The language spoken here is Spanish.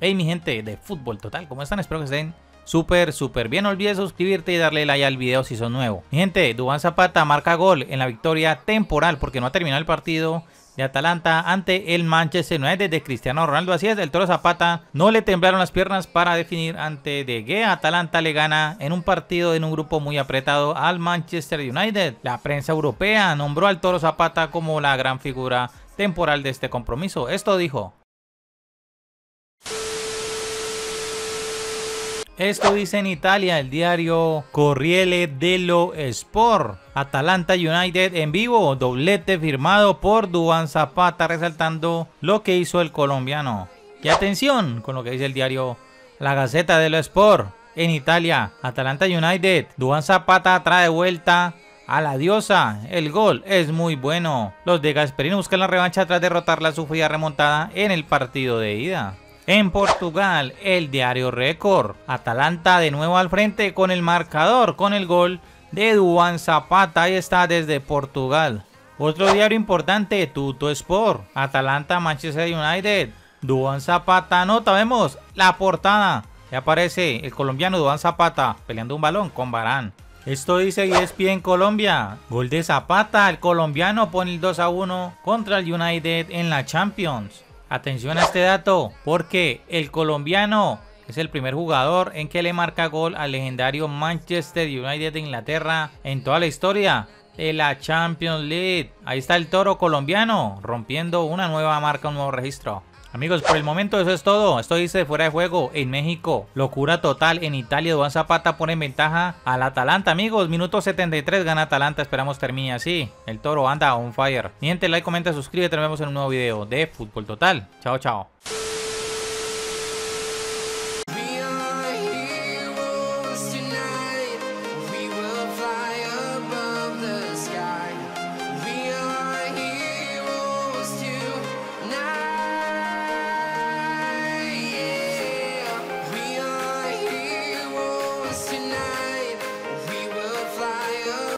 Hey mi gente de Fútbol Total, ¿cómo están? Espero que estén súper, súper bien. No olvides suscribirte y darle like al video si son nuevo. Mi gente, Duván Zapata marca gol en la victoria temporal porque no ha terminado el partido de Atalanta ante el Manchester United de Cristiano Ronaldo. Así es, el Toro Zapata no le temblaron las piernas para definir ante de Gea. Atalanta le gana en un partido en un grupo muy apretado al Manchester United. La prensa europea nombró al Toro Zapata como la gran figura temporal de este compromiso. Esto dijo. Esto dice en Italia el diario Corriere dello Sport. Atalanta United en vivo, doblete firmado por Duván Zapata, resaltando lo que hizo el colombiano. Y atención con lo que dice el diario La Gaceta dello Sport en Italia. Atalanta United, Duván Zapata trae de vuelta a la diosa, el gol es muy bueno. Los de Gasperini buscan la revancha tras derrotar la sufrida remontada en el partido de ida. En Portugal, el diario Record. Atalanta de nuevo al frente con el marcador, con el gol de Duván Zapata. Ahí está desde Portugal. Otro diario importante, Tutto Sport. Atalanta, Manchester United. Duván Zapata anota. Vemos la portada. Ya aparece el colombiano Duván Zapata peleando un balón con Varane. Esto dice ESPN Colombia. Gol de Zapata. El colombiano pone el 2-1 contra el United en la Champions. Atención a este dato, porque el colombiano es el primer jugador en que le marca gol al legendario Manchester United de Inglaterra en toda la historia de la Champions League. Ahí está el Toro colombiano rompiendo una nueva marca, un nuevo registro. Amigos, por el momento eso es todo. Esto dice Fuera de Juego en México. Locura total en Italia. Duván Zapata pone en ventaja al Atalanta, amigos. Minuto 73, gana Atalanta. Esperamos termine así. El Toro anda on fire. Miente, like, comenta, suscríbete. Nos vemos en un nuevo video de Fútbol Total. Chao, chao.